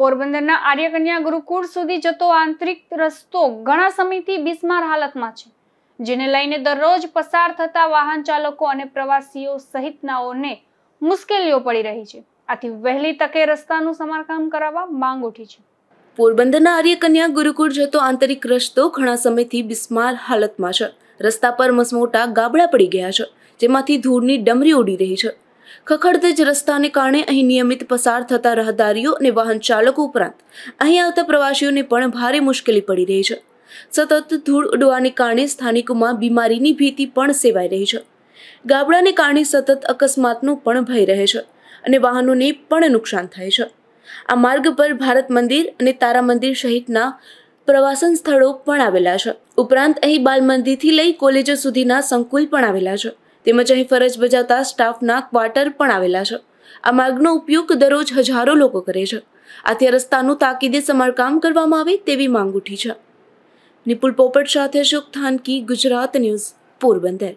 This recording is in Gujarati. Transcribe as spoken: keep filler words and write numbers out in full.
પોરબંદરના આર્યકન્યા ગુરુકુળ સુધી જતો આંતરિક રસ્તો ઘણા સમયથી બિસ્માર હાલતમાં છે, જેને લઈને દરરોજ પસાર થતા વાહન ચાલકો અને પ્રવાસીઓ સહિતનાઓને મુશ્કેલીઓ પડી રહી છે। આથી વહેલી તકે રસ્તાનું સમારકામ કરાવવા માંગ ઉઠી છે। પોરબંદરના આર્યકન્યા ગુરુકુળ જતો આંતરિક રસ્તો ઘણા સમયથી બિસ્માર હાલતમાં છે। રસ્તા પર મસમોટા ગાબડા પડી ગયા છે, જેમાંથી ધૂળની ડમરી ઉડી રહી છે। खखड़तेज रस्ता ने कारण अहीं नियमित पसार थता रहदारीओ अने वाहन चालको उपरांत अहीं आवता प्रवासीओने पण भारे मुश्केली पड़ी रही छे। सतत धूळ उडवाने कारणे स्थानिकोमां बीमारीनी भीति पण सेवाई रही छे। गाबडाने कारणे सतत अकस्मातनो पण भय रहे छे अने वाहनोने पण नुकसान थाय छे। आ मार्ग पर भारत मंदिर अने तारा मंदिर सहितना प्रवासन स्थळो पण आवेला छे। उपरांत अहीं बाल मंदिरथी लई कॉलेज सुधीना संकुल पण आवेला छे। તેમજ અહીં ફરજ બજાવતા સ્ટાફના ક્વાર્ટર પણ આવેલા છે। આ માર્ગનો ઉપયોગ દરરોજ હજારો લોકો કરે છે। આથી રસ્તાનું તાકીદે સમારકામ કરવામાં આવે તેવી માંગ ઉઠી છે। નિપુલ પોપટ સાથે અશોક થાનકી, ગુજરાત ન્યૂઝ, પોરબંદર।